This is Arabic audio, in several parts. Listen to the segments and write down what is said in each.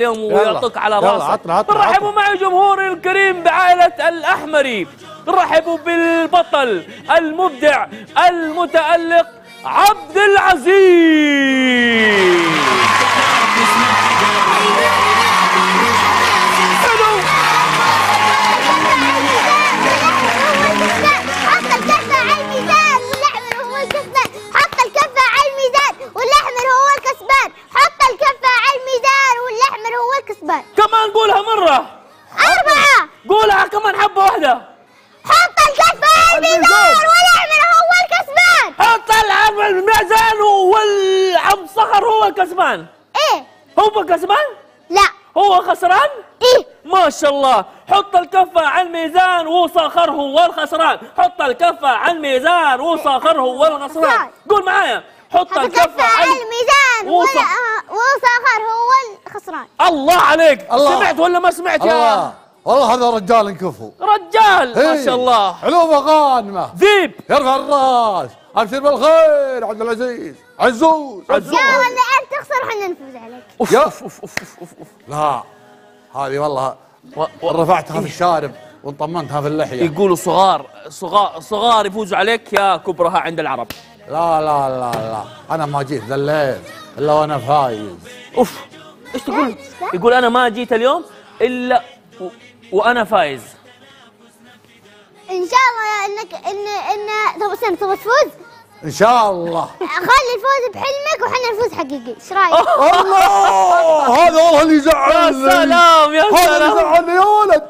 اليوم ويعطوك على راسك. نرحبوا مع جمهور الكريم بعائلة الأحمري، نرحبوا بالبطل المبدع المتألق عبد العزيز. كمان قولها مرة. أربعة. قولها كمان حبة واحدة. حط الكفة على الميزان والأحمر هو الكسبان. حط الحبة على الميزان والعم صخر هو الكسبان. إيه. هو الكسبان؟ لا. هو خسران؟ إيه. ما شاء الله. حط الكفة على الميزان وصخر هو الخسران. حط الكفة على الميزان وصخر هو الخسران. قول معايا. حط الكفة على الميزان وصخر هو الخسران. الله عليك، الله. سمعت ولا ما سمعت يا؟ والله هذا رجال انكفو، رجال ما شاء الله، علومه غانمه، ذيب يرفع الراس. ابشر بالخير عبد العزيز. عزوز عزوز يا ولا انت تخسر وحنا نفوز عليك. اوف اوف اوف اوف اوف. لا هذه والله رفعتها في الشارب وانطمنتها في اللحيه. يقولوا صغار يفوزوا عليك يا كبرها عند العرب. لا لا لا لا، انا ما جيت ذا الليل الا وانا فايز. اوف ايش تقول؟ يقول انا ما جيت اليوم الا وانا فايز. ان شاء الله انك ان تبغى تفوز؟ ان شاء الله. خلي الفوز بحلمك وحنا نفوز حقيقي، ايش رايك؟ الله هذا والله اللي يزعلني. يا سلام يا سلام، هذا اللي يزعلني يا ولد.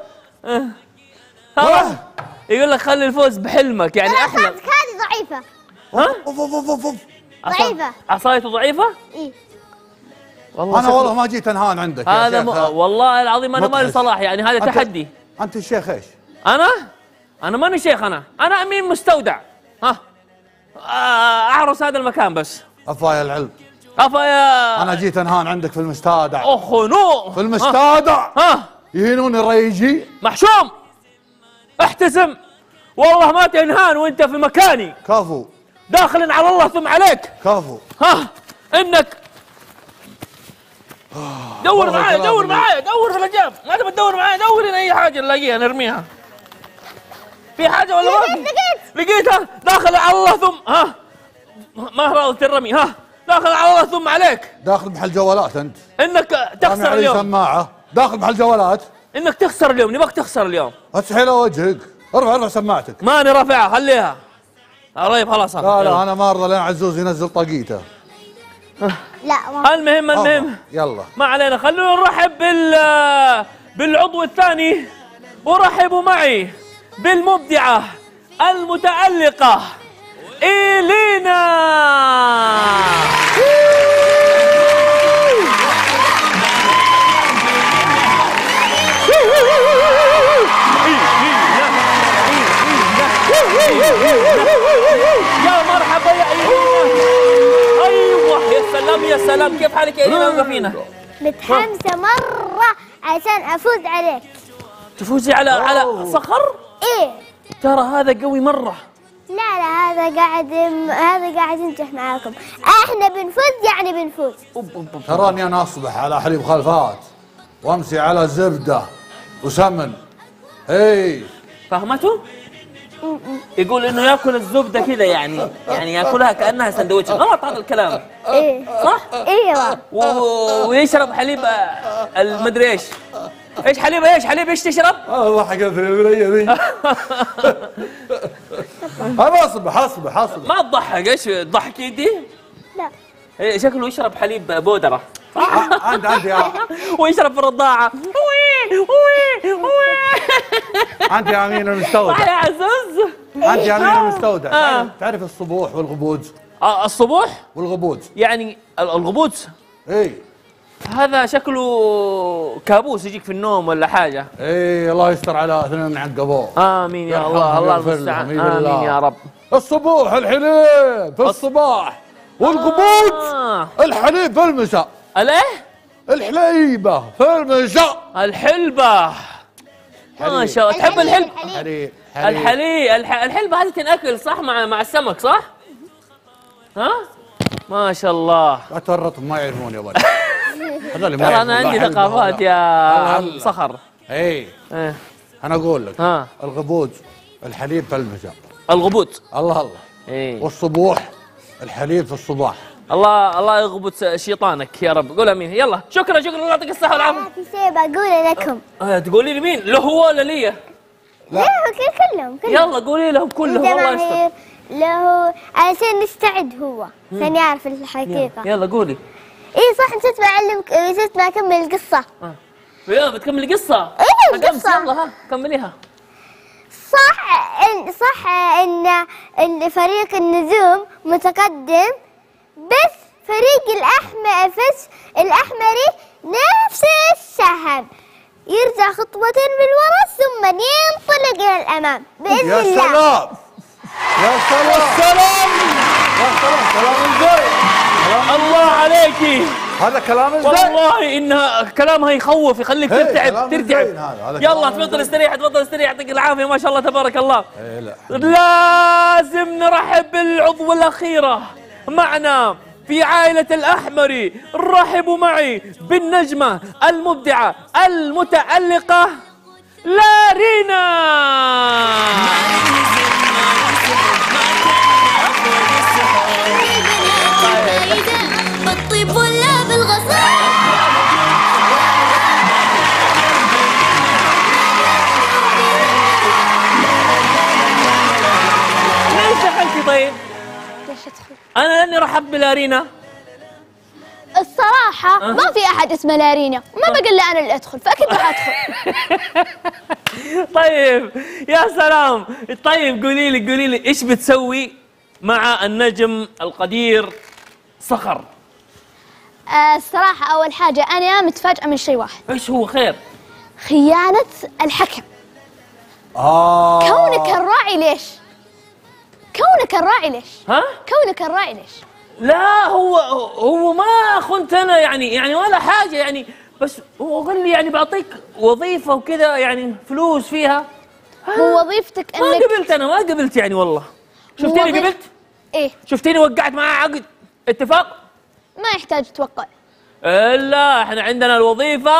يقول لك خلي الفوز بحلمك، يعني احلم. هذه ضعيفه. ها؟ اوف اوف اوف اوف. ضعيفة. عصايته ضعيفة؟ ايه. والله انا والله ما جيت انهان عندك هذا يا شيخ. والله العظيم انا مالي صلاح، يعني هذا تحدي. انت الشيخ ايش؟ انا؟ انا ماني شيخ، انا امين مستودع. ها؟ اعرس هذا المكان بس. افا يا العلم. افا يا انا جيت انهان عندك في المستودع. اخنوق في المستودع. ها؟ يهينوني الريجي. محشوم. احتسم. والله ما تنهان وانت في مكاني. كفو. داخل على الله ثم عليك. كفو. ها انك دور معايا، دور معايا، دور في الاجاب. ما تبي تدور معايا دور لنا اي حاجه نلاقيها نرميها. في حاجه ولا ما؟ لقيتها. داخل على الله ثم ها ما راضت الرمي. ها داخل على الله ثم عليك. داخل محل جوالات انت. انك تخسر اليوم. سماعه. داخل محل جوالات. انك تخسر اليوم، نبغاك تخسر اليوم. اسحيل وجهك. ارفع سماعتك. ماني رافعها، خليها. قريب خلاص. لا لا انا ما ارضى لين عزوز ينزل طاقيته. لا المهم يلا ما علينا، خلونا نرحب بالعضو الثاني. ورحبوا معي بالمبدعه المتألقه إيلينا. يا مرحبا يا ايلينا. ايوه يا سلام يا سلام، كيف حالك يا ايلينا؟ وقفينا. متحمسه مره عشان افوز عليك. تفوزي على صخر؟ ايه. ترى هذا قوي مره. لا هذا قاعد ينجح معاكم، احنا بنفوز يعني بنفوز. تراني انا اصبح على حليب خلفات وامسي على زبده وسمن. اي فهمتوا؟ يقول انه ياكل الزبده كذا، يعني ياكلها كانها سندويتش. غلط هذا الكلام. ايه صح؟ ايوه. ويشرب حليب المدري ايش. ايش حليب ايش؟ حليب ايش تشرب؟ والله حق البنيه ذي. انا اصبح ما تضحك. ايش تضحك يدي؟ لا شكله يشرب حليب بودره. عندي ويشرب في الرضاعه. انت يا امين المستودع. يا عزوز انت يا امين المستودع. تعرف الصبوح والغبوج؟ الصبوح والغبوج يعني الغبوج. اي هذا شكله كابوس يجيك في النوم ولا حاجه. اي الله يستر على اثنين عقبوه. امين يا الله، الله المستعان. امين يا رب. الصبوح الحليب في الصباح، والغبوج الحليب في المساء. الايه؟ الحليبة في المساء. الحلبة ما شاء الله. تحب الحلبة؟ الحلبة هذه تنأكل صح مع السمك صح؟ ها؟ ما شاء الله. لا تورطهم ما يعرفون يا ولد. ترى انا عندي ثقافات يا عم صخر. اي انا اقول لك الغبوج الحليب في الفجر. الغبوج الله الله. اي والصبوح الحليب في الصباح. الله الله يغبط شيطانك يا رب. قول امين. يلا شكرا شكرا الله يعطيك الصحه والعافيه. ما في شيء بقوله لكم. تقولي لي مين؟ له هو ولا لي؟ لا كلهم. يلا قولي لهم كلهم الله يستر. له عشان نستعد هو عشان يعرف الحقيقه. يلا قولي. اي صح نسيت بعلمك نسيت بكمل القصه. يلا بتكمل القصه؟ اي القصه. يلا ها كمليها. صح ان فريق النجوم متقدم بس فريق الأحمري نفس السهم يرجع خطوتين من ورا ثم ينطلق إلى الأمام بإذن الله. يا سلام يا سلام سلام يا سلام سلام. الله عليكي هذا كلام زين والله. انها كلامها يخوف يخليك ترتعب. يلا تفضل استريح تفضل استريح يعطيك العافيه ما شاء الله تبارك الله. لازم نرحب بالعضو الاخيره معنا في عائلة الأحمري. رحبوا معي بالنجمة المبدعة المتألقة لارينا. بالطيب ولا بالغصب ليش دخلتي طيب؟ أنا لأني رحب بلارينا الصراحة. ما في أحد اسمه لارينا ما بقول إلا أنا اللي أدخل فأكيد راح أدخل. طيب يا سلام. طيب قولي لي إيش بتسوي مع النجم القدير صخر؟ الصراحة أول حاجة أنا متفاجئة من شيء واحد. إيش هو؟ خير خيانة الحكم. كونك الراعي ليش؟ كونك الراعي ليش؟ لا هو ما خنت انا يعني ولا حاجه يعني بس هو قال لي يعني بعطيك وظيفه وكذا يعني فلوس فيها. هو وظيفتك انك ما قبلت. انا ما قبلت يعني والله. شفتيني قبلت؟ ايه شفتيني وقعت معاه عقد اتفاق؟ ما يحتاج توقع. لا احنا عندنا الوظيفه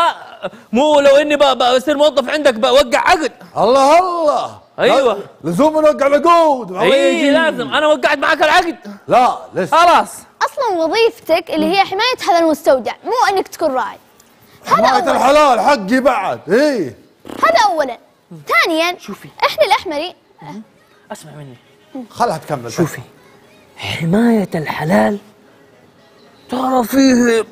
مو لو اني بصير موظف عندك بوقع عقد. الله الله ايوه لزوم نوقع العقود. اي لازم. انا وقعت معك العقد. لا لسه خلاص. اصلا وظيفتك اللي هي حمايه هذا المستودع مو انك تكون راعي. حمايه الحلال حقي بعد. اي هذا اولا. ثانيا شوفي احنا الأحمري اسمع مني خلها تكمل. شوفي حمايه الحلال ترى فيه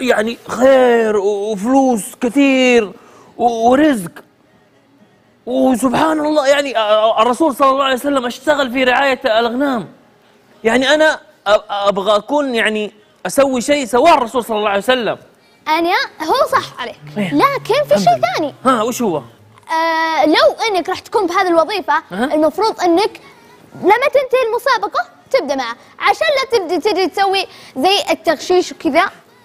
يعني خير وفلوس كثير ورزق وسبحان الله. يعني الرسول صلى الله عليه وسلم اشتغل في رعاية الأغنام. يعني أنا أبغى أكون يعني أسوي شيء سواه الرسول صلى الله عليه وسلم. أنا هو صح عليك لكن في شيء ثاني. وش هو؟ لو أنك راح تكون بهذه الوظيفة المفروض أنك لما تنتهي المسابقة تبدأ معه عشان لا تبدأ تسوي زي التغشيش وكذا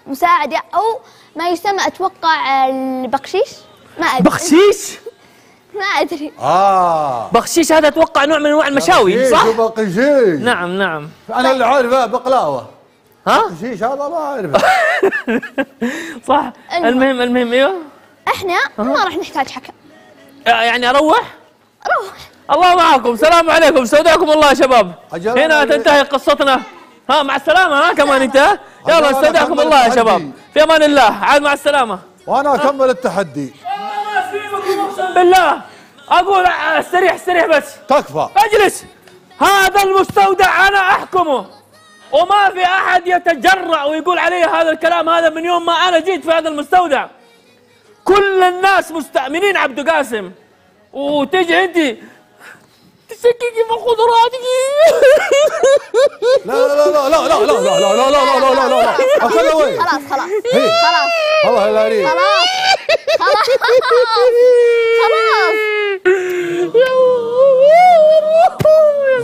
مساعدة أو ما يسمى أتوقع البقشيش. ما أدري بقشيش؟ ما أدري. بقشيش هذا أتوقع نوع من أنواع المشاوي صح؟ بقشيش. نعم نعم. أنا اللي عارفه بقلاوة. بقشيش هذا ما أعرفه. صح. المهم أيوه إحنا ما راح نحتاج حكم. يعني أروح. الله معكم. سلام عليكم استودعكم الله يا شباب. هنا تنتهي قصتنا. مع السلامة. كمان أنت. يلا استودعكم الله يا شباب في امان الله. عاد مع السلامه. وانا اكمل التحدي. الله يسلمكم اقسم بالله. اقول استريح بس. تكفى اجلس. هذا المستودع انا احكمه وما في احد يتجرأ ويقول علي هذا الكلام هذا من يوم ما انا جيت في هذا المستودع. كل الناس مستأمنين عبد قاسم وتجي انت تشككي في قدراتك. لا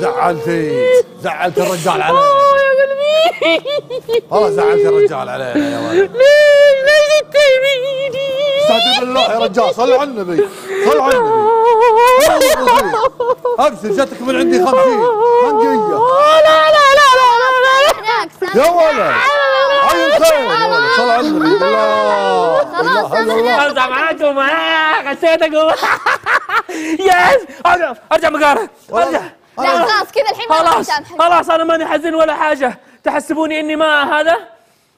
خلاص زعلت الرجال علينا. والله زعلت الرجال علينا يا ولد. ليش تتهميني؟ استهدي بالله يا رجال. صلوا على النبي صلوا على النبي. ابشر جاتك من عندي 50 منقية. لا لا لا لا لا لا لا لا لا لا لا لا ارجع معاكم غسيتك ياس ارجع مقارك ارجع. لا خلاص كذا الحين خلاص خلاص انا ماني حزين ولا حاجه. تحسبوني اني ما هذا؟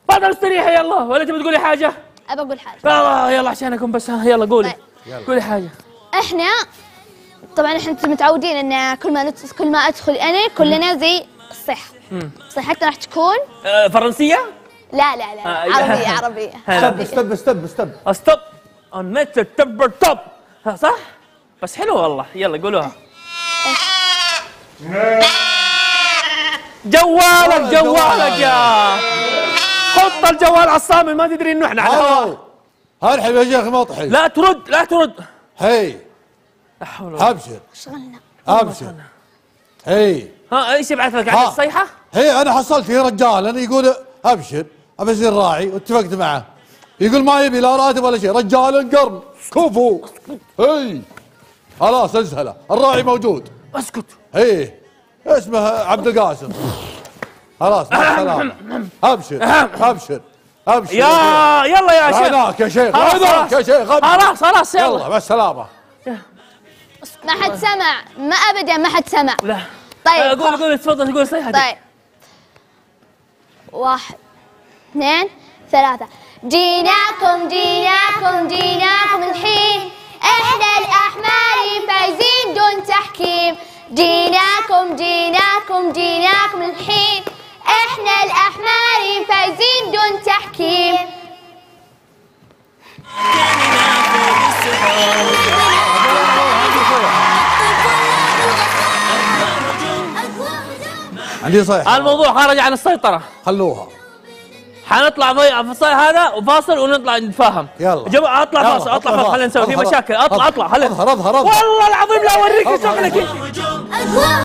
تفضل استريحي يلا ولا تبي تقولي حاجه؟ ابى اقول حاجه. يلا يلا عشان اكون بس يلا قولي قولي حاجه. احنا طبعا احنا متعودين ان كل ما ادخل انا كلنا زي الصحة. صحتنا راح تكون فرنسيه؟ لا لا لا عربيه عربيه. استب استب استب استب انت تب تب صح؟ بس حلو والله يلا قولوها. جوالك جوالك يا حط الجوال على الصامل ما تدري انه احنا على الهواء. هرحب يا شيخ مطحي لا ترد لا ترد. هي ابشر شغلنا ابشر هي ها ايش يبعث لك عن الصيحه؟ هي انا حصلت يا رجال انا يقول ابشر ابي اصير راعي واتفقت معه يقول ما يبي لا راتب ولا شيء رجال انقرن كفو هي خلاص اسهله الراعي موجود اسكت هي اسمه عبد القاسم خلاص مع السلامة ابشر ابشر ابشر يا يلا يا شيخ هناك يا شيخ هناك يا شيخ خلاص خلاص يلا مع السلامة ما حد سمع ما ابدا ما حد سمع لا طيب قول قول تفضل قول صيحتك طيب 1 2 3 جيناكم جيناكم جيناكم الحين احنا الأحمري فايزين دون تحكيم جيناكم جيناكم جيناكم الحين احنا الأحمري فايزين دون تحكيم عندي صيحة الموضوع خارج عن السيطرة خلوها حنطلع فصل هذا وفاصل ونطلع نتفاهم يلا يا جماعه اطلع فاصل اطلع فاصل خلينا نسوي في مشاكل اطلع اطلع خلينا والله العظيم لا اوريك شغلك